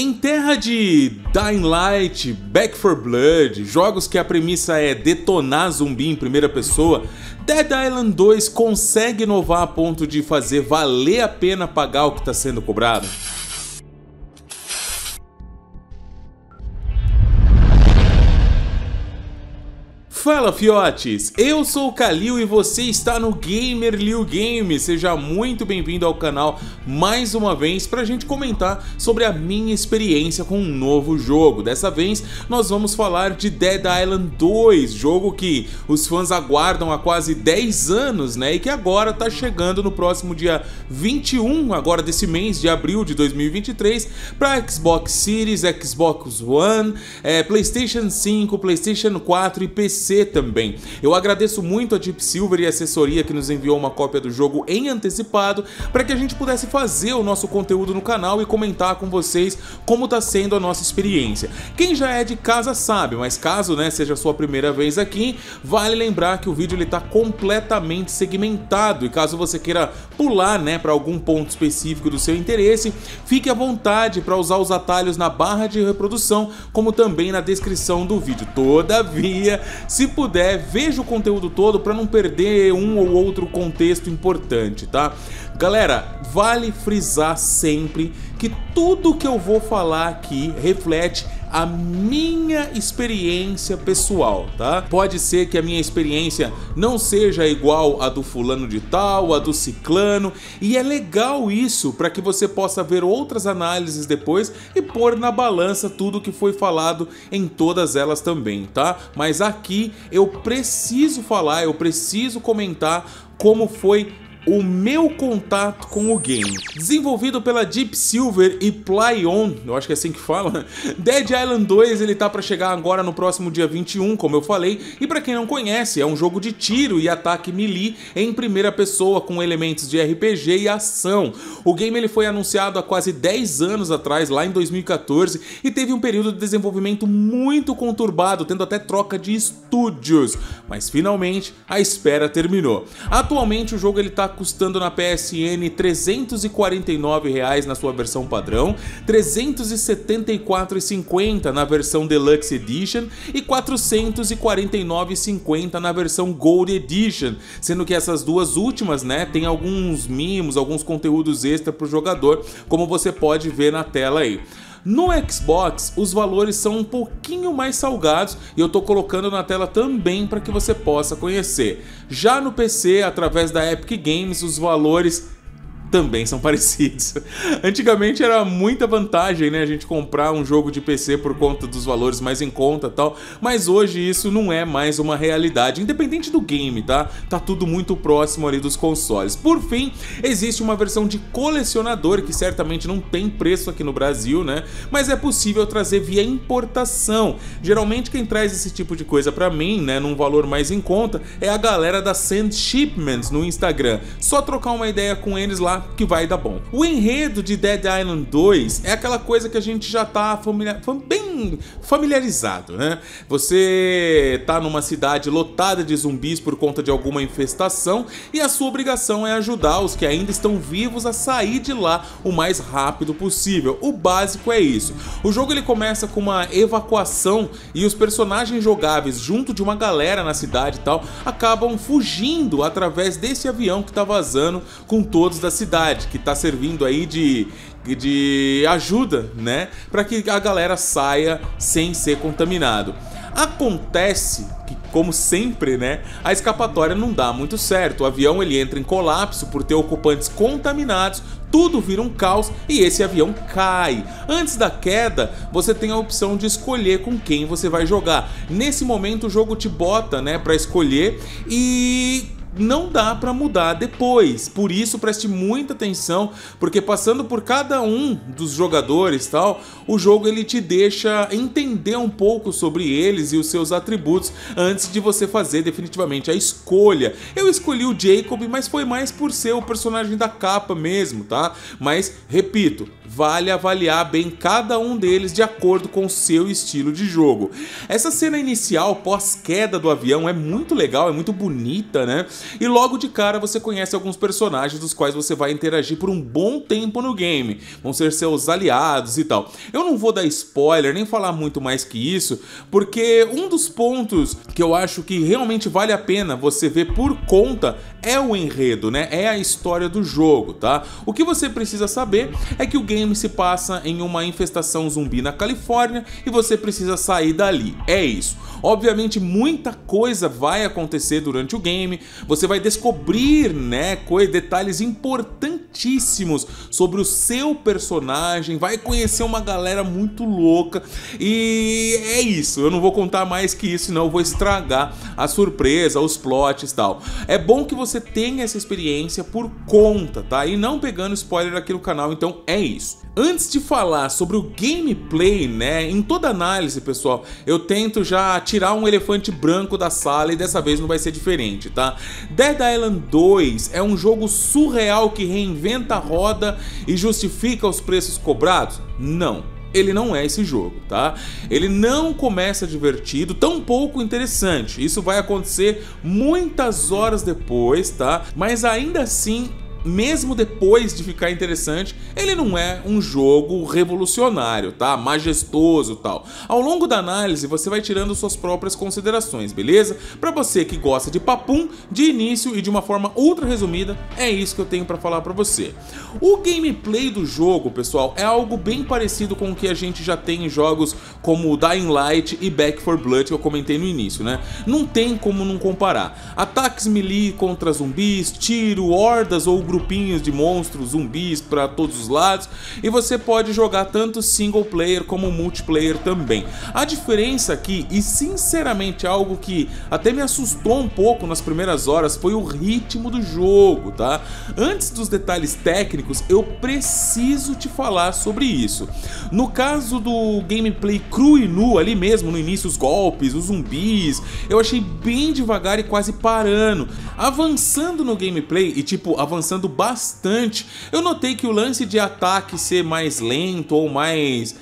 Em terra de Dying Light, Back for Blood, jogos que a premissa é detonar zumbi em primeira pessoa, Dead Island 2 consegue inovar a ponto de fazer valer a pena pagar o que está sendo cobrado. Fala fiotes, eu sou o Kalil e você está no Gamer Liu Game. Seja muito bem-vindo ao canal mais uma vez para a gente comentar sobre a minha experiência com um novo jogo. Dessa vez nós vamos falar de Dead Island 2, jogo que os fãs aguardam há quase 10 anos, né? E que agora está chegando no próximo dia 21, agora desse mês de abril de 2023, para Xbox Series, Xbox One, PlayStation 5, PlayStation 4 e PC. Também. Eu agradeço muito a Deep Silver e a assessoria que nos enviou uma cópia do jogo em antecipado para que a gente pudesse fazer o nosso conteúdo no canal e comentar com vocês como está sendo a nossa experiência. Quem já é de casa sabe, mas caso seja a sua primeira vez aqui, vale lembrar que o vídeo está completamente segmentado e caso você queira pular para algum ponto específico do seu interesse, fique à vontade para usar os atalhos na barra de reprodução como também na descrição do vídeo. Todavia, se puder, veja o conteúdo todo para não perder um ou outro contexto importante, tá? Galera, vale frisar sempre que tudo que eu vou falar aqui reflete a minha experiência pessoal, tá? Pode ser que a minha experiência não seja igual a do fulano de tal, a do ciclano, e é legal isso para que você possa ver outras análises depois e pôr na balança tudo que foi falado em todas elas também, tá? Mas aqui eu preciso falar, eu preciso comentar como foi o meu contato com o game. Desenvolvido pela Deep Silver e PlayOn, eu acho que é assim que fala, Dead Island 2 ele tá para chegar agora no próximo dia 21, como eu falei, e para quem não conhece, é um jogo de tiro e ataque melee em primeira pessoa com elementos de RPG e ação. O game ele foi anunciado há quase 10 anos atrás, lá em 2014, e teve um período de desenvolvimento muito conturbado, tendo até troca de estúdios, mas finalmente a espera terminou. Atualmente o jogo ele tá custando na PSN R$ 349,00 na sua versão padrão, R$ 374,50 na versão Deluxe Edition e R$ 449,50 na versão Gold Edition, sendo que essas duas últimas, tem alguns mimos, alguns conteúdos extra para o jogador, como você pode ver na tela aí. No Xbox, os valores são um pouquinho mais salgados e eu tô colocando na tela também para que você possa conhecer. Já no PC, através da Epic Games, os valores também são parecidos. Antigamente era muita vantagem, a gente comprar um jogo de PC por conta dos valores mais em conta e tal, mas hoje isso não é mais uma realidade, independente do game, tá? Tá tudo muito próximo ali dos consoles. Por fim, existe uma versão de colecionador que certamente não tem preço aqui no Brasil, mas é possível trazer via importação. Geralmente quem traz esse tipo de coisa pra mim, num valor mais em conta, é a galera da Send Shipments no Instagram. Só trocar uma ideia com eles lá que vai dar bom. O enredo de Dead Island 2 é aquela coisa que a gente já tá bem familiarizado, Você tá numa cidade lotada de zumbis por conta de alguma infestação e a sua obrigação é ajudar os que ainda estão vivos a sair de lá o mais rápido possível. O básico é isso. O jogo ele começa com uma evacuação e os personagens jogáveis junto de uma galera na cidade e tal acabam fugindo através desse avião que tá vazando com todos da cidade, que está servindo aí de ajuda, para que a galera saia sem ser contaminado. Acontece que, como sempre, a escapatória não dá muito certo. O avião ele entra em colapso por ter ocupantes contaminados, tudo vira um caos e esse avião cai. Antes da queda, você tem a opção de escolher com quem você vai jogar. Nesse momento o jogo te bota, para escolher e não dá para mudar depois, por isso preste muita atenção, porque passando por cada um dos jogadores tal, o jogo ele te deixa entender um pouco sobre eles e os seus atributos antes de você fazer definitivamente a escolha. Eu escolhi o Jacob, mas foi mais por ser o personagem da capa mesmo, tá? Mas repito, vale avaliar bem cada um deles de acordo com o seu estilo de jogo. Essa cena inicial pós-queda do avião é muito legal, é muito bonita, né? E logo de cara você conhece alguns personagens dos quais você vai interagir por um bom tempo no game. Vão ser seus aliados e tal. Eu não vou dar spoiler, nem falar muito mais que isso, porque um dos pontos que eu acho que realmente vale a pena você ver por conta é o enredo, né? É a história do jogo, tá? O que você precisa saber é que o game se passa em uma infestação zumbi na Califórnia e você precisa sair dali. É isso. Obviamente muita coisa vai acontecer durante o game, você vai descobrir, né, detalhes importantíssimos sobre o seu personagem, vai conhecer uma galera muito louca e é isso. Eu não vou contar mais que isso, senão eu vou estragar a surpresa, os plots e tal. É bom que você tenha essa experiência por conta, tá? E não pegando spoiler aqui no canal, então é isso. Antes de falar sobre o gameplay, né, em toda análise, pessoal, eu tento já tirar um elefante branco da sala e dessa vez não vai ser diferente, tá? Dead Island 2 é um jogo surreal que reinventa a roda e justifica os preços cobrados? Não. Ele não é esse jogo, tá? Ele não começa divertido, tampouco interessante. Isso vai acontecer muitas horas depois, tá? Mas ainda assim, mesmo depois de ficar interessante, ele não é um jogo revolucionário, tá? Majestoso e tal. Ao longo da análise, você vai tirando suas próprias considerações, beleza? Pra você que gosta de papum, de início e de uma forma ultra resumida, é isso que eu tenho pra falar pra você. O gameplay do jogo, pessoal, é algo bem parecido com o que a gente já tem em jogos como Dying Light e Back for Blood, que eu comentei no início, né? Não tem como não comparar. Ataques melee contra zumbis, tiro, hordas ou grupinhos de monstros, zumbis para todos os lados, e você pode jogar tanto single player como multiplayer também. A diferença aqui, e sinceramente algo que até me assustou um pouco nas primeiras horas, foi o ritmo do jogo, tá? Antes dos detalhes técnicos, eu preciso te falar sobre isso. No caso do gameplay cru e nu, ali mesmo no início, os golpes, os zumbis, eu achei bem devagar e quase parando. Avançando no gameplay, e tipo, avançando bastante, eu notei que o lance de ataque ser mais lento ou mais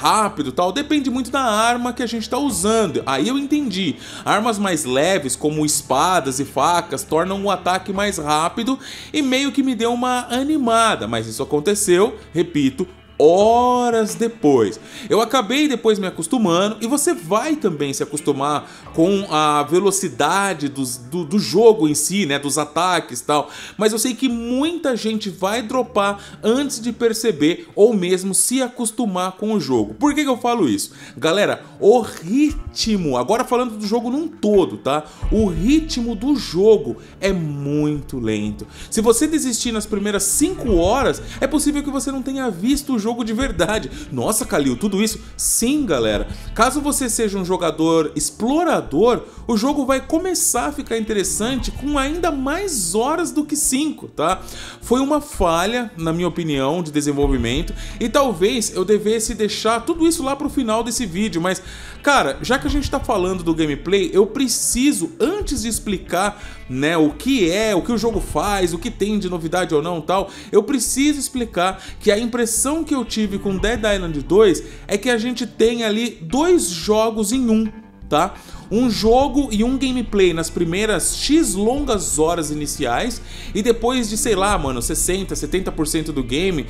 rápido, tal, depende muito da arma que a gente está usando. Aí eu entendi. Armas mais leves, como espadas e facas, tornam o ataque mais rápido e meio que me deu uma animada, mas isso aconteceu, repito, horas depois. Eu acabei depois me acostumando, e você vai também se acostumar com a velocidade do jogo em si, né, dos ataques e tal, mas eu sei que muita gente vai dropar antes de perceber ou mesmo se acostumar com o jogo. Por que eu falo isso? Galera, o ritmo, agora falando do jogo num todo, tá? O ritmo do jogo é muito lento. Se você desistir nas primeiras 5 horas, é possível que você não tenha visto o jogo de verdade. Nossa, Kalil, tudo isso? Sim, galera. Caso você seja um jogador explorador, o jogo vai começar a ficar interessante com ainda mais horas do que 5, tá? Foi uma falha, na minha opinião, de desenvolvimento, e talvez eu devesse deixar tudo isso lá pro final desse vídeo, mas, cara, já que a gente tá falando do gameplay, eu preciso, antes de explicar, né, o que o jogo faz, o que tem de novidade ou não, tal, eu preciso explicar que a impressão que eu tive com Dead Island 2 é que a gente tem ali 2 jogos em um, tá? Um jogo e um gameplay nas primeiras X longas horas iniciais, e depois de, sei lá, mano, 60, 70% do game,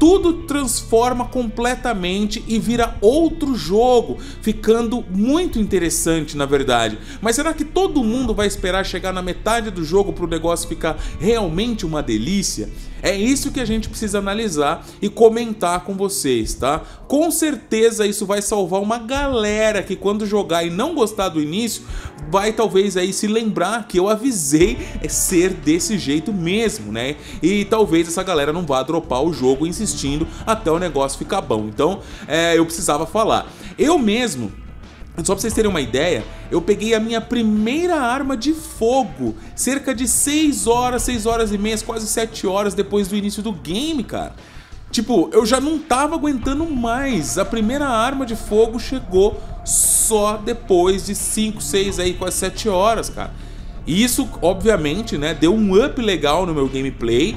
tudo transforma completamente e vira outro jogo, ficando muito interessante, na verdade. Mas será que todo mundo vai esperar chegar na metade do jogo para o negócio ficar realmente uma delícia? É isso que a gente precisa analisar e comentar com vocês, tá? Com certeza isso vai salvar uma galera que, quando jogar e não gostar do início, vai talvez aí se lembrar que eu avisei é ser desse jeito mesmo, né? E talvez essa galera não vá dropar o jogo insistindo até o negócio ficar bom. Então, eu precisava falar. Eu mesmo, só pra vocês terem uma ideia, eu peguei a minha primeira arma de fogo cerca de 6 horas e meia, quase 7 horas depois do início do game, cara. Tipo, eu já não tava aguentando mais. A primeira arma de fogo chegou só depois de 5, 6, aí quase 7 horas, cara. E isso, obviamente, né, deu um up legal no meu gameplay.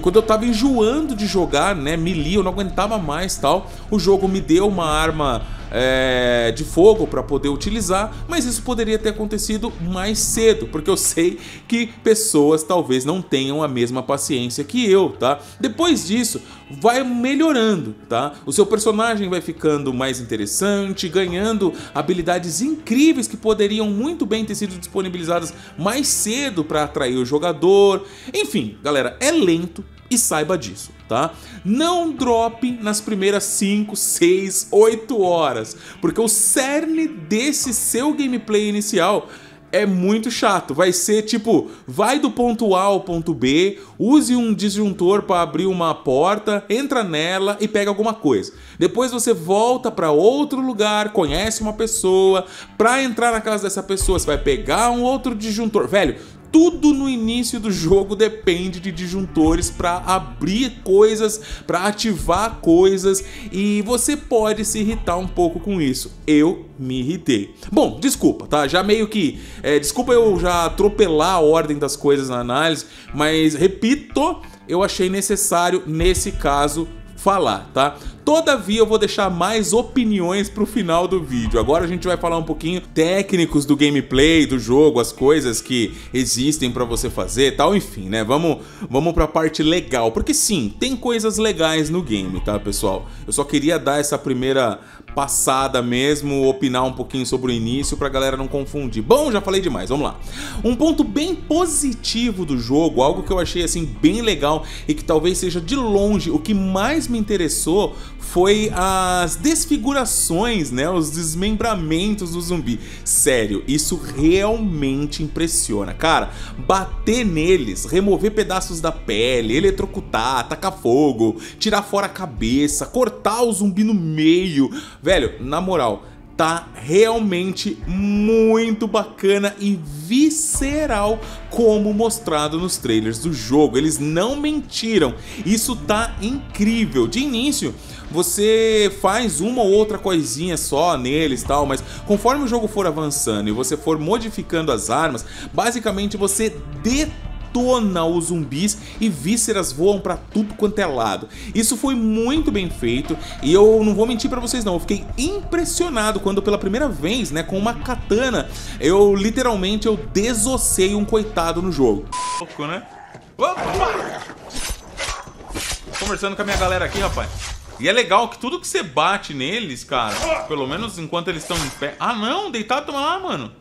Quando eu tava enjoando de jogar, né, melee, eu não aguentava mais, tal, o jogo me deu uma arma de fogo para poder utilizar, mas isso poderia ter acontecido mais cedo, porque eu sei que pessoas talvez não tenham a mesma paciência que eu, tá? Depois disso, vai melhorando, tá? O seu personagem vai ficando mais interessante, ganhando habilidades incríveis que poderiam muito bem ter sido disponibilizadas mais cedo para atrair o jogador. Enfim, galera, é lento e saiba disso, tá? Não drope nas primeiras 5, 6, 8 horas, porque o cerne desse seu gameplay inicial é muito chato. Vai ser tipo, vai do ponto A ao ponto B, use um disjuntor para abrir uma porta, entra nela e pega alguma coisa. Depois você volta para outro lugar, conhece uma pessoa, para entrar na casa dessa pessoa você vai pegar um outro disjuntor. Velho, tudo no início do jogo depende de disjuntores para abrir coisas, para ativar coisas, e você pode se irritar um pouco com isso. Eu me irritei. Bom, desculpa, tá? Já meio que... desculpa eu já atropelar a ordem das coisas na análise, mas, repito, eu achei necessário, nesse caso, falar, tá? Todavia, eu vou deixar mais opiniões pro final do vídeo. Agora a gente vai falar um pouquinho técnicos do gameplay, do jogo, as coisas que existem pra você fazer e tal, enfim, né? Vamos pra parte legal, porque sim, tem coisas legais no game, tá, pessoal? Eu só queria dar essa primeira passada mesmo, opinar um pouquinho sobre o início pra galera não confundir. Bom, já falei demais, vamos lá. Um ponto bem positivo do jogo, algo que eu achei, assim, bem legal e que talvez seja de longe o que mais me interessou, foi as desfigurações, né? Os desmembramentos do zumbi. Sério, isso realmente impressiona. Cara, bater neles, remover pedaços da pele, eletrocutar, atacar fogo, tirar fora a cabeça, cortar o zumbi no meio. Velho, na moral, tá realmente muito bacana e visceral como mostrado nos trailers do jogo. Eles não mentiram, isso tá incrível. De início, você faz uma ou outra coisinha só neles e tal, mas conforme o jogo for avançando e você for modificando as armas, basicamente você detona os zumbis e vísceras voam pra tudo quanto é lado. Isso foi muito bem feito e eu não vou mentir pra vocês não, eu fiquei impressionado quando pela primeira vez, né, com uma katana, eu literalmente desossei um coitado no jogo. Louco, né? Opa! Conversando com a minha galera aqui, rapaz. E é legal que tudo que você bate neles, cara, pelo menos enquanto eles estão em pé... Ah não, deitado lá, mano.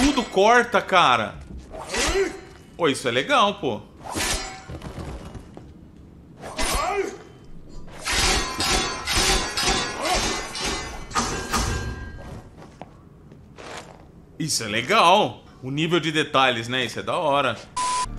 Tudo corta, cara. Pô, isso é legal, pô. Isso é legal. O nível de detalhes, né? Isso é da hora.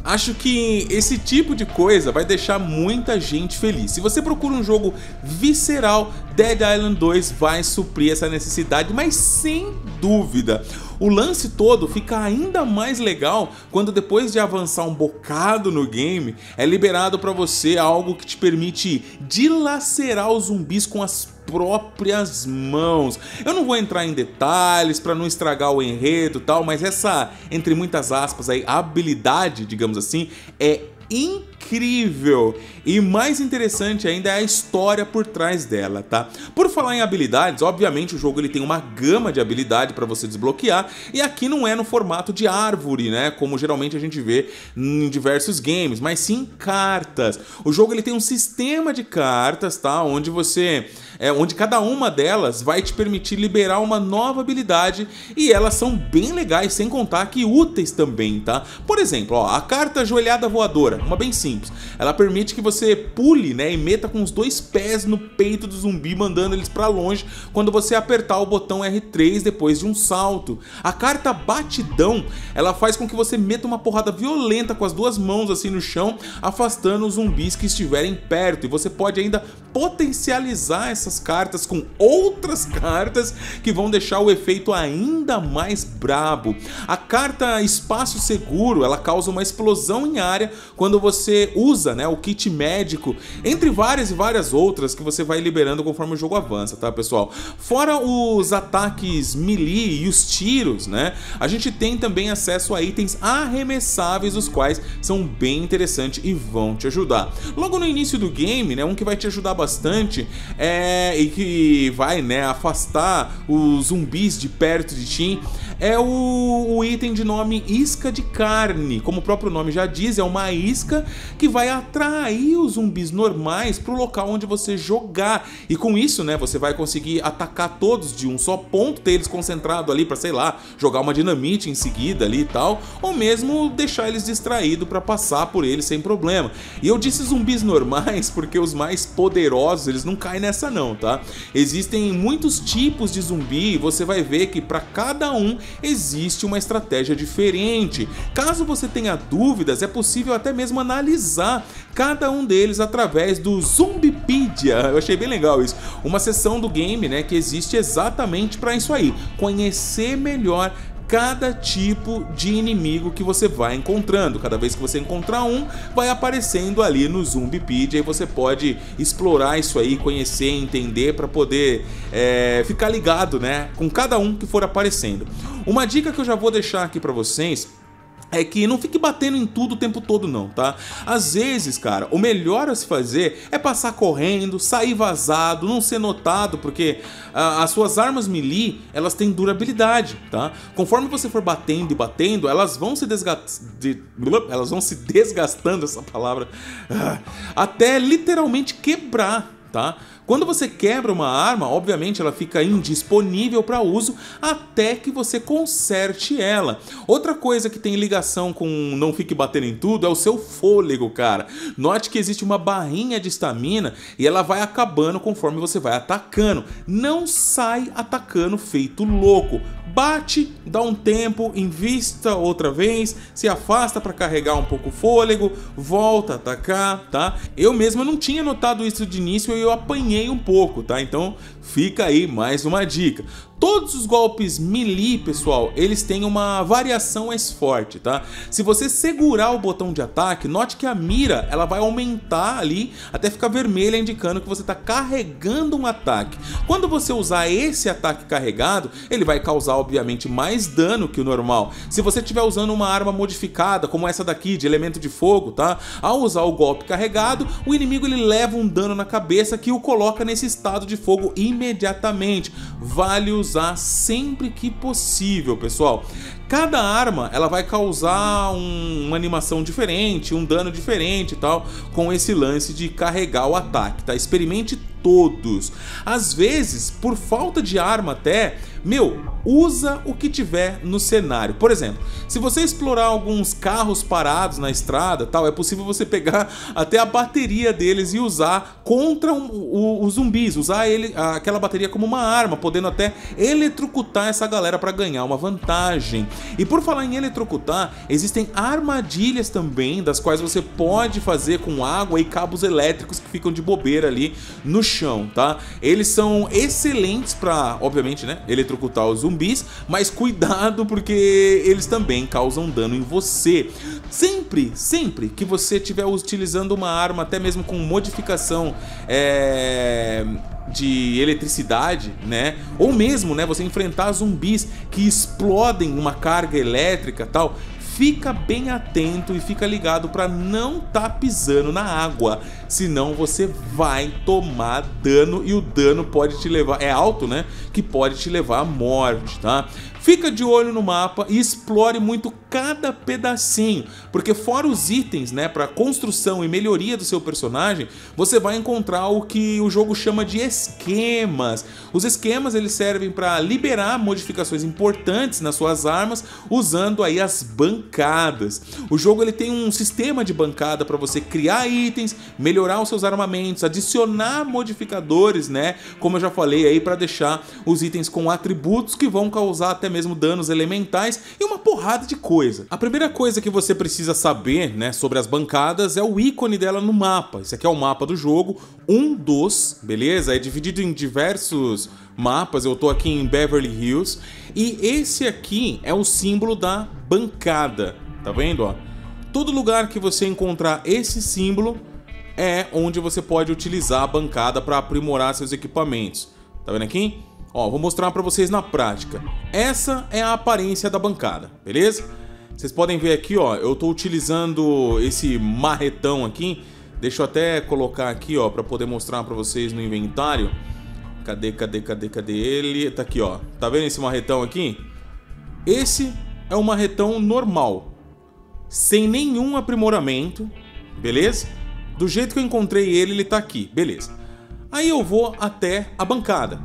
Acho que esse tipo de coisa vai deixar muita gente feliz. Se você procura um jogo visceral, Dead Island 2 vai suprir essa necessidade, mas sem dúvida. O lance todo fica ainda mais legal quando, depois de avançar um bocado no game, é liberado pra você algo que te permite dilacerar os zumbis com as próprias mãos. Eu não vou entrar em detalhes para não estragar o enredo e tal, mas essa, entre muitas aspas, aí, habilidade, digamos assim, é incrível. E mais interessante ainda é a história por trás dela, tá? Por falar em habilidades, obviamente o jogo ele tem uma gama de habilidade para você desbloquear, e aqui não é no formato de árvore, né, como geralmente a gente vê em diversos games, mas sim cartas. O jogo ele tem um sistema de cartas, tá, onde você onde cada uma delas vai te permitir liberar uma nova habilidade, e elas são bem legais, sem contar que úteis também, tá? Por exemplo, ó, a carta ajoelhada voadora, uma bem simples, simples. Ela permite que você pule, né, e meta com os dois pés no peito do zumbi, mandando eles para longe quando você apertar o botão R3 depois de um salto. A carta Batidão, ela faz com que você meta uma porrada violenta com as duas mãos assim no chão, afastando os zumbis que estiverem perto, e você pode ainda potencializar essas cartas com outras cartas que vão deixar o efeito ainda mais brabo. A carta Espaço Seguro, ela causa uma explosão em área quando você usa, né, o kit médico, entre várias e várias outras que você vai liberando conforme o jogo avança, tá, pessoal? Fora os ataques melee e os tiros, né, a gente tem também acesso a itens arremessáveis, os quais são bem interessantes e vão te ajudar. Logo no início do game, né, um que vai te ajudar bastante e que vai, né, afastar os zumbis de perto de ti, é o item de nome Isca de Carne. Como o próprio nome já diz, é uma isca que vai atrair os zumbis normais para o local onde você jogar, e com isso, né, você vai conseguir atacar todos de um só ponto, ter eles concentrados ali para, sei lá, jogar uma dinamite em seguida ali e tal, ou mesmo deixar eles distraídos para passar por eles sem problema. E eu disse zumbis normais porque os mais poderosos, eles não caem nessa não, tá? Existem muitos tipos de zumbi e você vai ver que para cada um existe uma estratégia diferente. Caso você tenha dúvidas, é possível até mesmo analisar cada um deles através do Zombipedia. Eu achei bem legal isso. Uma seção do game, né, que existe exatamente para isso aí, conhecer melhor cada tipo de inimigo que você vai encontrando. Cada vez que você encontrar um, vai aparecendo ali no Zombipedia e você pode explorar isso aí, conhecer, entender, para poder ficar ligado, né, com cada um que for aparecendo. Uma dica que eu já vou deixar aqui para vocês é que não fique batendo em tudo o tempo todo não, tá? Às vezes, cara, o melhor a se fazer é passar correndo, sair vazado, não ser notado, porque as suas armas melee, elas têm durabilidade, tá? Conforme você for batendo e batendo, elas vão se desgastando, essa palavra, até literalmente quebrar, tá? Quando você quebra uma arma, obviamente ela fica indisponível para uso até que você conserte ela. Outra coisa que tem ligação com não fique batendo em tudo é o seu fôlego, cara. Note que existe uma barrinha de estamina e ela vai acabando conforme você vai atacando. Não sai atacando feito louco. Bate, dá um tempo, invista outra vez, se afasta para carregar um pouco o fôlego, volta a atacar, tá? Eu mesmo não tinha notado isso de início e eu apanhei um pouco, tá? Então fica aí mais uma dica. Todos os golpes melee, pessoal, eles têm uma variação mais forte, tá? Se você segurar o botão de ataque, note que a mira, ela vai aumentar ali até ficar vermelha, indicando que você tá carregando um ataque. Quando você usar esse ataque carregado, ele vai causar, obviamente, mais dano que o normal. Se você estiver usando uma arma modificada, como essa daqui, de elemento de fogo, tá? Ao usar o golpe carregado, o inimigo, ele leva um dano na cabeça que o coloca nesse estado de fogo imediatamente. Vale usar sempre que possível, pessoal. Cada arma, ela vai causar uma animação diferente, um dano diferente e tal, com esse lance de carregar o ataque, tá? Experimente todos. Às vezes, por falta de arma até, meu, usa o que tiver no cenário. Por exemplo, se você explorar alguns carros parados na estrada, tal, é possível você pegar até a bateria deles e usar contra os zumbis, usar aquela bateria como uma arma, podendo até eletrocutar essa galera para ganhar uma vantagem. E por falar em eletrocutar, existem armadilhas também, das quais você pode fazer com água e cabos elétricos que ficam de bobeira ali no chão, tá? Eles são excelentes para, obviamente, né, eletrocutar os zumbis, mas cuidado porque eles também causam dano em você. Sempre que você estiver utilizando uma arma, até mesmo com modificação de eletricidade, né, ou mesmo, né, você enfrentar zumbis que explodem uma carga elétrica, tal, fica bem atento e fica ligado para não tá pisando na água, senão você vai tomar dano e o dano pode te levar, é alto, né, que pode te levar à morte, tá? Fica de olho no mapa e explore muito cada pedacinho, porque fora os itens, né, para construção e melhoria do seu personagem, você vai encontrar o que o jogo chama de esquemas. Os esquemas, eles servem para liberar modificações importantes nas suas armas, usando aí as bancas bancadas. O jogo ele tem um sistema de bancada para você criar itens, melhorar os seus armamentos, adicionar modificadores, né? Como eu já falei aí, para deixar os itens com atributos que vão causar até mesmo danos elementais e uma porrada de coisa. A primeira coisa que você precisa saber, né, sobre as bancadas é o ícone dela no mapa. Esse aqui é o mapa do jogo, um dos, beleza? É dividido em diversos mapas. Eu tô aqui em Beverly Hills e esse aqui é o símbolo da bancada, tá vendo, ó? Todo lugar que você encontrar esse símbolo é onde você pode utilizar a bancada para aprimorar seus equipamentos. Tá vendo aqui? Ó, vou mostrar para vocês na prática. Essa é a aparência da bancada, beleza? Vocês podem ver aqui, ó, eu tô utilizando esse marretão aqui. Deixa eu até colocar aqui, ó, para poder mostrar para vocês no inventário. Cadê ele? Tá aqui, ó. Tá vendo esse marretão aqui? Esse é um marretão normal, sem nenhum aprimoramento, beleza? Do jeito que eu encontrei ele, ele tá aqui, beleza. Aí eu vou até a bancada.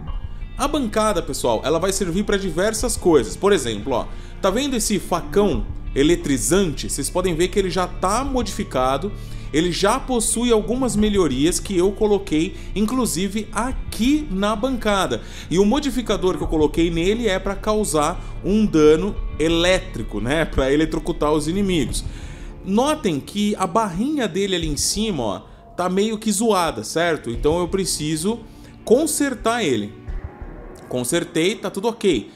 A bancada, pessoal, ela vai servir para diversas coisas. Por exemplo, ó, tá vendo esse facão eletrizante? Vocês podem ver que ele já tá modificado, ele já possui algumas melhorias que eu coloquei, inclusive aqui na bancada. E o modificador que eu coloquei nele é para causar um dano elétrico, né? Para eletrocutar os inimigos. Notem que a barrinha dele ali em cima, ó, tá meio que zoada, certo? Então eu preciso consertar ele. Consertei, tá tudo ok.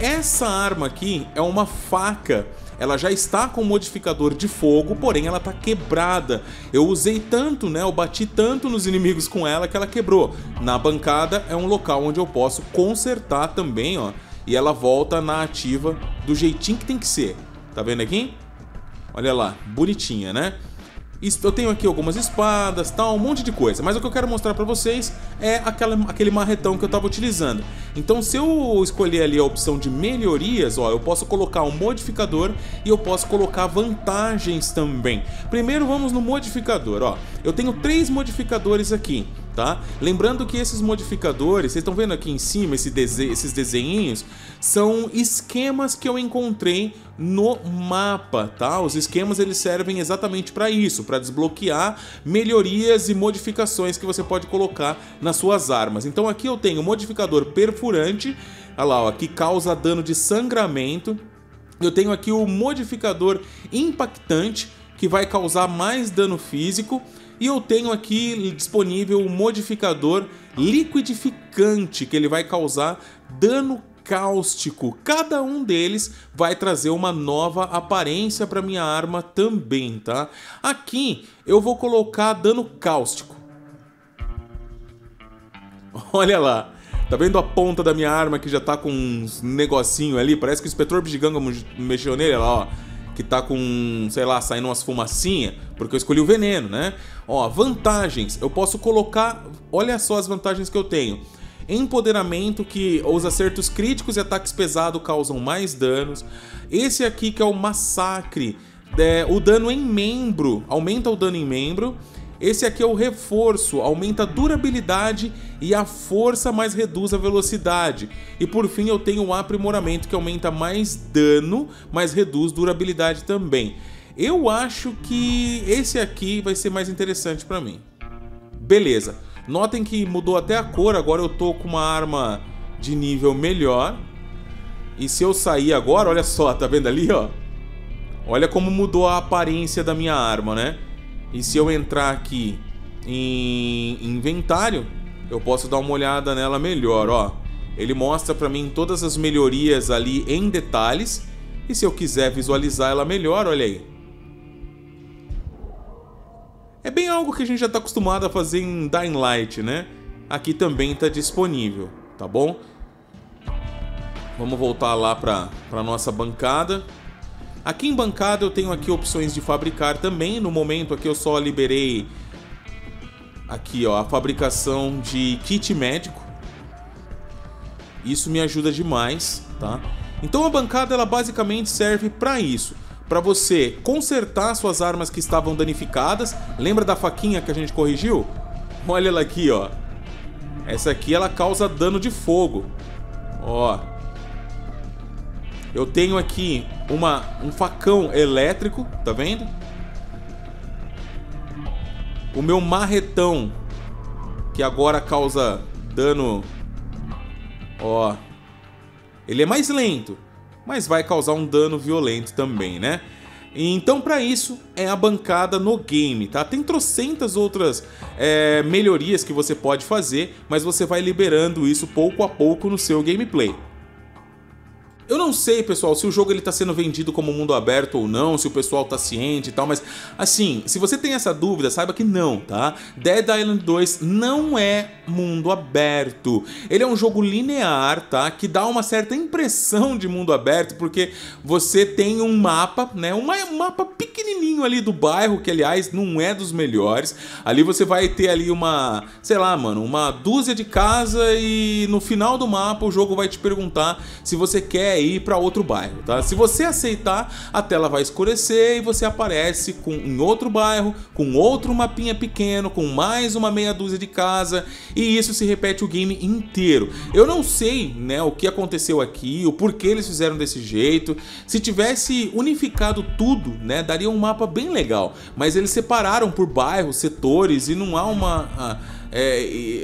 Essa arma aqui é uma faca. Ela já está com modificador de fogo, porém ela tá quebrada. Eu usei tanto, né? Eu bati tanto nos inimigos com ela que ela quebrou. Na bancada é um local onde eu posso consertar também, ó. E ela volta na ativa do jeitinho que tem que ser. Tá vendo aqui? Olha lá, bonitinha, né? Eu tenho aqui algumas espadas, tal, um monte de coisa. Mas o que eu quero mostrar pra vocês é aquele marretão que eu tava utilizando. Então se eu escolher ali a opção de melhorias, ó, eu posso colocar um modificador e eu posso colocar vantagens também. Primeiro vamos no modificador, ó. Eu tenho 3 modificadores aqui, tá? Lembrando que esses modificadores, vocês estão vendo aqui em cima esses desenhinhos, são esquemas que eu encontrei no mapa, tá? Os esquemas eles servem exatamente para isso, para desbloquear melhorias e modificações que você pode colocar nas suas armas. Então aqui eu tenho o modificador perfurante, olha lá, ó, que causa dano de sangramento. Eu tenho aqui o modificador impactante, que vai causar mais dano físico. E eu tenho aqui disponível um modificador liquidificante, que ele vai causar dano cáustico. Cada um deles vai trazer uma nova aparência para minha arma também, tá? Aqui eu vou colocar dano cáustico. Olha lá, tá vendo a ponta da minha arma que já tá com uns negocinho ali? Parece que o inspetor bugiganga mexeu nele, olha lá, ó. Que tá com, sei lá, saindo umas fumacinhas, porque eu escolhi o veneno, né? Ó, vantagens, eu posso colocar, olha só as vantagens que eu tenho. Empoderamento, que os acertos críticos e ataques pesados causam mais danos. Esse aqui que é o massacre, o dano em membro, aumenta o dano em membro. Esse aqui é o reforço, aumenta a durabilidade e a força, mas reduz a velocidade. E por fim eu tenho o aprimoramento, que aumenta mais dano, mas reduz durabilidade também. Eu acho que esse aqui vai ser mais interessante pra mim. Beleza, notem que mudou até a cor, agora eu tô com uma arma de nível melhor. E se eu sair agora, olha só, tá vendo ali, ó? Olha como mudou a aparência da minha arma, né? E se eu entrar aqui em inventário, eu posso dar uma olhada nela melhor, ó. Ele mostra pra mim todas as melhorias ali em detalhes. E se eu quiser visualizar ela melhor, olha aí. É bem algo que a gente já tá acostumado a fazer em Dying Light, né? Aqui também tá disponível, tá bom? Vamos voltar lá pra nossa bancada. Aqui em bancada eu tenho aqui opções de fabricar também. No momento aqui eu só liberei aqui, ó, a fabricação de kit médico. Isso me ajuda demais, tá? Então a bancada ela basicamente serve para isso, para você consertar suas armas que estavam danificadas. Lembra da faquinha que a gente corrigiu? Olha ela aqui, ó. Essa aqui ela causa dano de fogo, ó. Eu tenho aqui um facão elétrico, tá vendo? O meu marretão, que agora causa dano, ó, ele é mais lento, mas vai causar um dano violento também, né? Então, para isso, é a bancada no game, tá? Tem trocentas outras melhorias que você pode fazer, mas você vai liberando isso pouco a pouco no seu gameplay. Eu não sei, pessoal, se o jogo está sendo vendido como mundo aberto ou não, se o pessoal tá ciente e tal, mas, assim, se você tem essa dúvida, saiba que não, tá? Dead Island 2 não é mundo aberto. Ele é um jogo linear, tá? Que dá uma certa impressão de mundo aberto, porque você tem um mapa, né? Um mapa pequenininho ali do bairro, que, aliás, não é dos melhores. Ali você vai ter ali uma, sei lá, mano, uma dúzia de casa e no final do mapa o jogo vai te perguntar se você quer ir para outro bairro, tá? Se você aceitar, a tela vai escurecer e você aparece em outro bairro, com outro mapinha pequeno, com mais uma meia dúzia de casa, e isso se repete o game inteiro. Eu não sei, né, o que aconteceu aqui, o porquê eles fizeram desse jeito. Se tivesse unificado tudo, né, daria um mapa bem legal, mas eles separaram por bairros, setores, e não há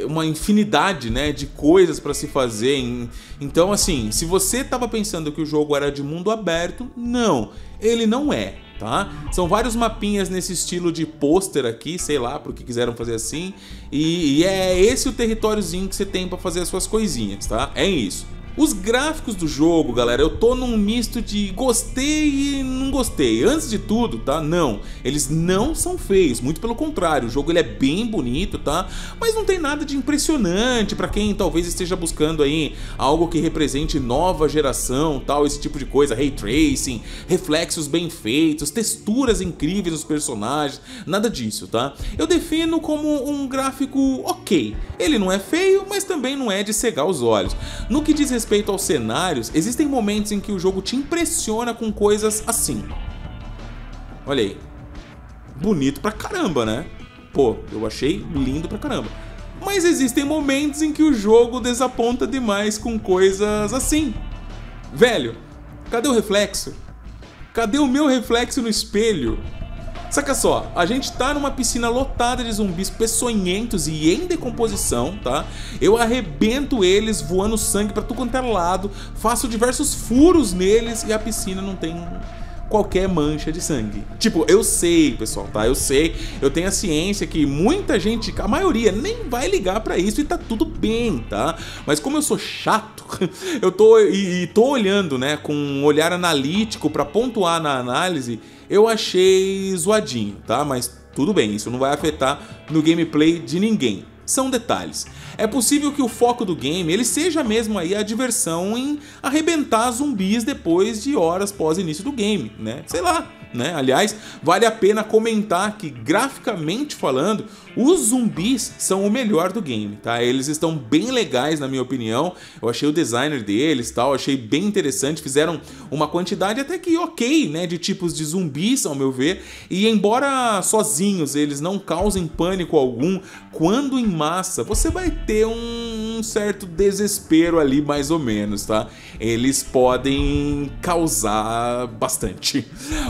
uma infinidade, né, de coisas para se fazer. Então, assim, se você tava pensando que o jogo era de mundo aberto, não, ele não é, tá? São vários mapinhas nesse estilo de pôster aqui, sei lá, porque quiseram fazer assim, e é esse o territóriozinho que você tem para fazer as suas coisinhas, tá? É isso. Os gráficos do jogo, galera, eu tô num misto de gostei e não gostei. Antes de tudo, tá? Não, eles não são feios, muito pelo contrário, o jogo ele é bem bonito, tá? Mas não tem nada de impressionante pra quem talvez esteja buscando aí algo que represente nova geração, tal, esse tipo de coisa, ray tracing, reflexos bem feitos, texturas incríveis nos personagens, nada disso, tá? Eu defino como um gráfico ok, ele não é feio, mas também não é de cegar os olhos. No que diz respeito aos cenários, existem momentos em que o jogo te impressiona com coisas assim. Olha aí. Bonito pra caramba, né? Pô, eu achei lindo pra caramba. Mas existem momentos em que o jogo desaponta demais com coisas assim. Velho, cadê o reflexo? Cadê o meu reflexo no espelho? Saca só, a gente tá numa piscina lotada de zumbis peçonhentos e em decomposição, tá? Eu arrebento eles voando sangue pra tudo quanto é lado, faço diversos furos neles e a piscina não tem qualquer mancha de sangue. Tipo, eu sei, pessoal, tá? Eu sei, eu tenho a ciência que muita gente, a maioria, nem vai ligar pra isso e tá tudo bem, tá? Mas como eu sou chato, eu tô tô olhando, né, com um olhar analítico pra pontuar na análise. Eu achei zoadinho, tá? Mas tudo bem, isso não vai afetar no gameplay de ninguém. São detalhes. É possível que o foco do game ele seja mesmo aí a diversão em arrebentar zumbis depois de horas pós início do game, né? Sei lá, né? Aliás, vale a pena comentar que, graficamente falando, os zumbis são o melhor do game, tá? Eles estão bem legais, na minha opinião. Eu achei o designer deles, tal, achei bem interessante. Fizeram uma quantidade até que ok, né, de tipos de zumbis, ao meu ver. E embora sozinhos eles não causem pânico algum, quando em massa você vai ter um certo desespero ali, mais ou menos, tá? Eles podem causar bastante.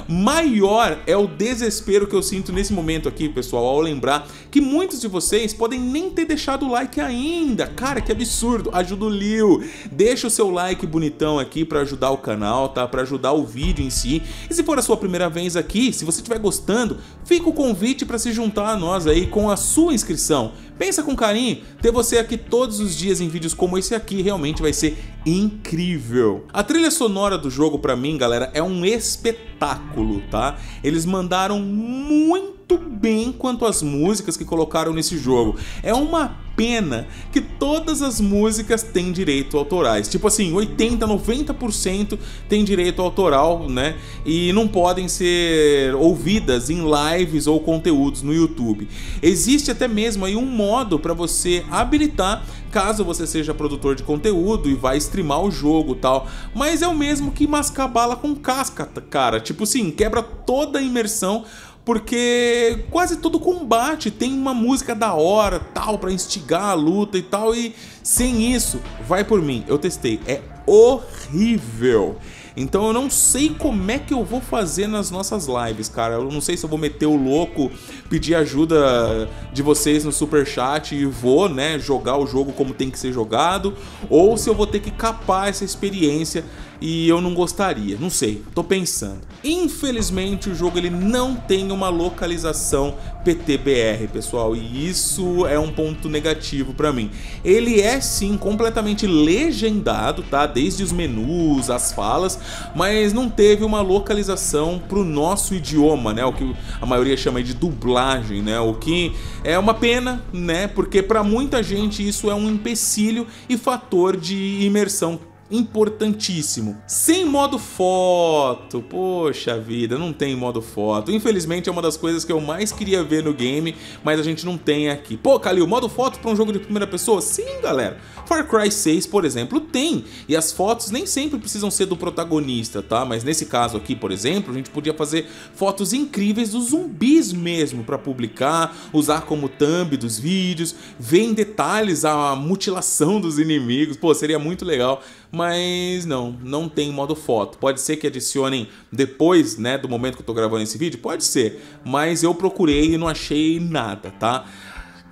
Maior é o desespero que eu sinto nesse momento aqui, pessoal, ao lembrar que muitos de vocês podem nem ter deixado o like ainda. Cara, que absurdo. Ajuda o Lil. Deixa o seu like bonitão aqui pra ajudar o canal, tá? Pra ajudar o vídeo em si. E se for a sua primeira vez aqui, se você estiver gostando, fica o convite pra se juntar a nós aí com a sua inscrição. Pensa com carinho, ter você aqui todos os dias em vídeos como esse aqui realmente vai ser incrível. A trilha sonora do jogo pra mim, galera, é um espetáculo, tá? Eles mandaram muito bem quanto às músicas que colocaram nesse jogo. É uma pena que todas as músicas têm direito autorais. Tipo assim, 80%, 90% tem direito autoral, né? E não podem ser ouvidas em lives ou conteúdos no YouTube. Existe até mesmo aí um modo para você habilitar caso você seja produtor de conteúdo e vai streamar o jogo e tal. Mas é o mesmo que mascar bala com casca, cara. Tipo assim, quebra toda a imersão, porque quase todo combate tem uma música da hora, tal, pra instigar a luta e tal, e sem isso, vai por mim, eu testei, é horrível. Então eu não sei como é que eu vou fazer nas nossas lives, cara. Eu não sei se eu vou meter o louco, pedir ajuda de vocês no superchat e vou, né, jogar o jogo como tem que ser jogado, ou se eu vou ter que capar essa experiência e eu não gostaria, não sei, tô pensando. Infelizmente o jogo ele não tem uma localização PTBR, pessoal, e isso é um ponto negativo pra mim. Ele é sim completamente legendado, tá? Desde os menus, as falas, mas não teve uma localização pro nosso idioma, né? O que a maioria chama de dublagem, né? O que é uma pena, né? Porque pra muita gente isso é um empecilho e fator de imersão importantíssimo. Sem modo foto, poxa vida, não tem modo foto. Infelizmente é uma das coisas que eu mais queria ver no game, mas a gente não tem aqui. Pô, Kalil, modo foto para um jogo de primeira pessoa? Sim, galera. Far Cry 6, por exemplo, tem. E as fotos nem sempre precisam ser do protagonista, tá? Mas nesse caso aqui, por exemplo, a gente podia fazer fotos incríveis dos zumbis mesmo para publicar, usar como thumb dos vídeos, ver em detalhes a mutilação dos inimigos. Pô, seria muito legal. Mas não tem modo foto. Pode ser que adicionem depois, né, do momento que eu tô gravando esse vídeo? Pode ser, mas eu procurei e não achei nada, tá?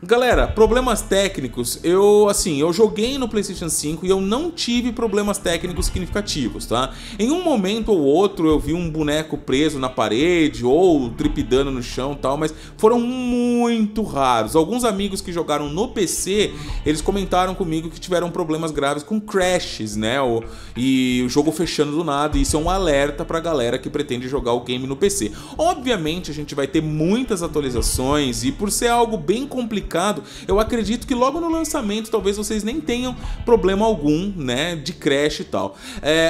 Galera, problemas técnicos, eu joguei no PlayStation 5 e eu não tive problemas técnicos significativos, tá? Em um momento ou outro eu vi um boneco preso na parede ou tripidando no chão e tal, mas foram muito raros. Alguns amigos que jogaram no PC, eles comentaram comigo que tiveram problemas graves com crashes, né? E o jogo fechando do nada, e isso é um alerta pra galera que pretende jogar o game no PC. Obviamente a gente vai ter muitas atualizações e por ser algo bem complicado, eu acredito que logo no lançamento talvez vocês nem tenham problema algum, né, de crash e tal.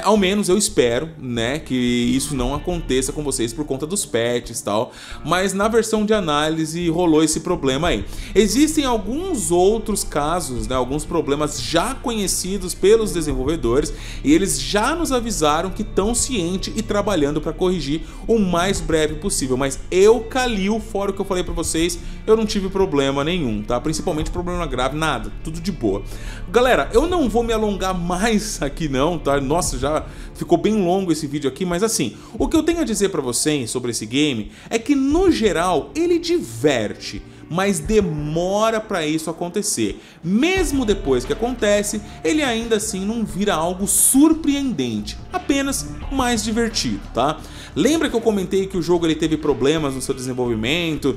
Ao menos eu espero, né, que isso não aconteça com vocês por conta dos patches e tal, mas na versão de análise rolou esse problema aí. Existem alguns outros casos, né, alguns problemas já conhecidos pelos desenvolvedores e eles já nos avisaram que estão cientes e trabalhando para corrigir o mais breve possível, mas eu, Kalil, fora o que eu falei para vocês, eu não tive problema nenhum. Tá? Principalmente problema grave, nada, tudo de boa. Galera, eu não vou me alongar mais aqui não, tá? Nossa, já ficou bem longo esse vídeo aqui, mas assim, o que eu tenho a dizer pra vocês sobre esse game é que no geral ele diverte, mas demora pra isso acontecer. Mesmo depois que acontece, ele ainda assim não vira algo surpreendente, apenas mais divertido, tá? Lembra que eu comentei que o jogo ele teve problemas no seu desenvolvimento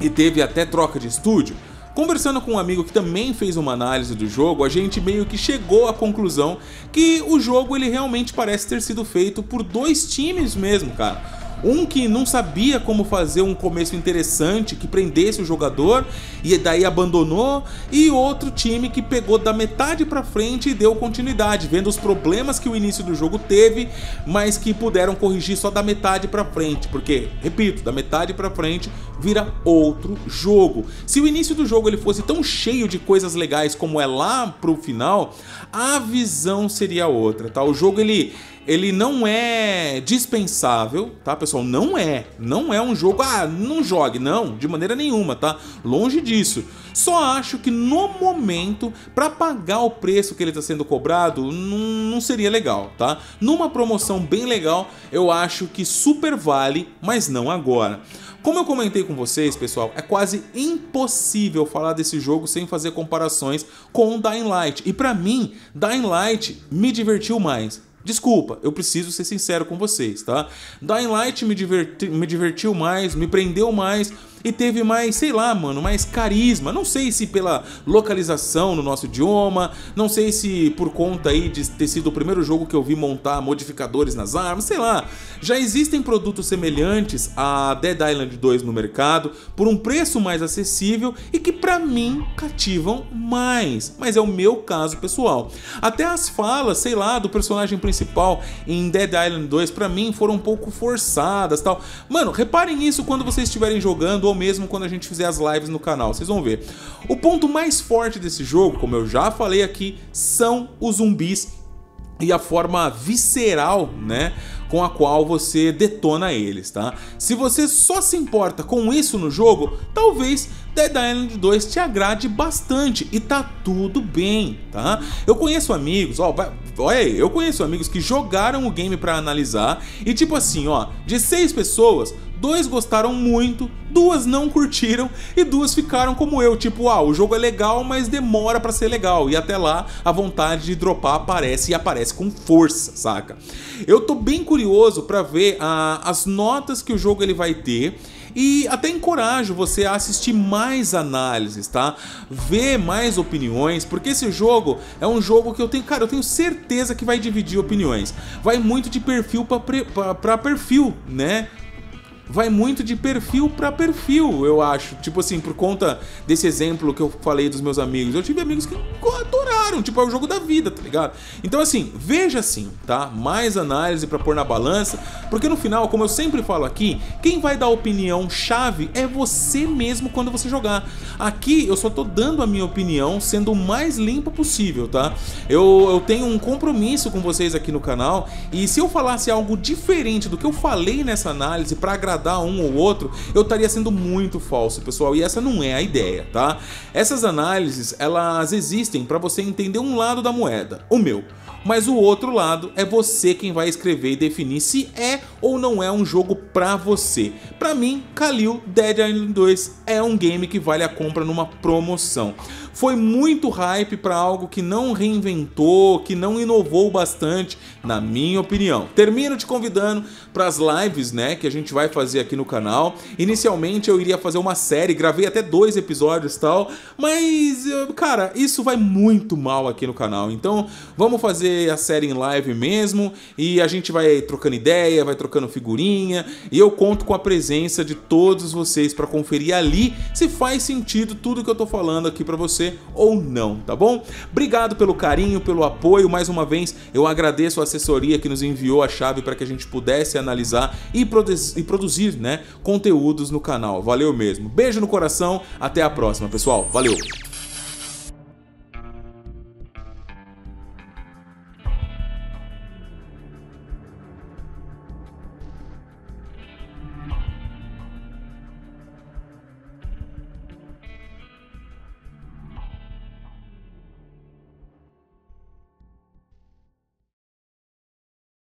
e teve até troca de estúdio? Conversando com um amigo que também fez uma análise do jogo, a gente meio que chegou à conclusão que o jogo ele realmente parece ter sido feito por dois times mesmo, cara. Um que não sabia como fazer um começo interessante, que prendesse o jogador e daí abandonou, e outro time que pegou da metade pra frente e deu continuidade, vendo os problemas que o início do jogo teve, mas que puderam corrigir só da metade pra frente, porque, repito, da metade pra frente vira outro jogo. Se o início do jogo ele fosse tão cheio de coisas legais como é lá pro final, a visão seria outra, tá? O jogo ele não é dispensável, tá, pessoal? Não é um jogo, ah, não jogue, não, de maneira nenhuma, tá? Longe disso. Só acho que no momento, pra pagar o preço que ele tá sendo cobrado, não seria legal, tá? Numa promoção bem legal, eu acho que super vale, mas não agora. Como eu comentei com vocês, pessoal, é quase impossível falar desse jogo sem fazer comparações com Dying Light. E pra mim, Dying Light me divertiu mais. Desculpa, eu preciso ser sincero com vocês, tá? Dying Light me divertiu mais, me prendeu mais e teve mais, sei lá, mano, mais carisma. Não sei se pela localização no nosso idioma, não sei se por conta aí de ter sido o primeiro jogo que eu vi montar modificadores nas armas, sei lá. Já existem produtos semelhantes a Dead Island 2 no mercado, por um preço mais acessível e que pra mim cativam mais. Mas é o meu caso pessoal. Até as falas, sei lá, do personagem principal em Dead Island 2 pra mim foram um pouco forçadas, tal. Mano, reparem isso quando vocês estiverem jogando ou mesmo quando a gente fizer as lives no canal, vocês vão ver. O ponto mais forte desse jogo, como eu já falei aqui, são os zumbis e a forma visceral, né, com a qual você detona eles, tá? Se você só se importa com isso no jogo, talvez Dead Island 2 te agrade bastante e tá tudo bem, tá? Eu conheço amigos, ó, olha aí, eu conheço amigos que jogaram o game pra analisar e tipo assim, ó, de 6 pessoas, 2 gostaram muito, 2 não curtiram e 2 ficaram como eu, tipo, ah, o jogo é legal, mas demora pra ser legal e até lá a vontade de dropar aparece e aparece com força, saca? Eu tô bem curioso pra ver as notas que o jogo ele vai ter. E até encorajo você a assistir mais análises, tá? Ver mais opiniões, porque esse jogo é um jogo que eu tenho, cara, eu tenho certeza que vai dividir opiniões. Vai muito de perfil pra perfil, né? Vai muito de perfil pra perfil, eu acho. Tipo assim, por conta desse exemplo que eu falei dos meus amigos. Eu tive amigos que adoraram, tipo, é o jogo da vida, tá ligado? Então assim, veja assim, tá? Mais análise pra pôr na balança. Porque no final, como eu sempre falo aqui, quem vai dar opinião chave é você mesmo quando você jogar. Aqui eu só tô dando a minha opinião sendo o mais limpo possível, tá? Eu tenho um compromisso com vocês aqui no canal. E se eu falasse algo diferente do que eu falei nessa análise pra agradar um ou outro, eu estaria sendo muito falso, pessoal, e essa não é a ideia, tá? Essas análises, elas existem para você entender um lado da moeda, o meu, mas o outro lado é você quem vai escrever e definir se é ou não é um jogo pra você. Pra mim, Kalil, Dead Island 2 é um game que vale a compra numa promoção. Foi muito hype pra algo que não reinventou, que não inovou bastante, na minha opinião. Termino te convidando pras lives, né, que a gente vai fazer aqui no canal. Inicialmente eu iria fazer uma série, gravei até 2 episódios e tal, mas, cara, isso vai muito mal aqui no canal. Então, vamos fazer a série em live mesmo e a gente vai trocando ideia, vai trocando figurinha e eu conto com a presença de todos vocês pra conferir ali se faz sentido tudo que eu tô falando aqui pra vocês ou não, tá bom? Obrigado pelo carinho, pelo apoio, mais uma vez eu agradeço a assessoria que nos enviou a chave para que a gente pudesse analisar e produzir, né, conteúdos no canal. Valeu mesmo, beijo no coração, até a próxima, pessoal, valeu!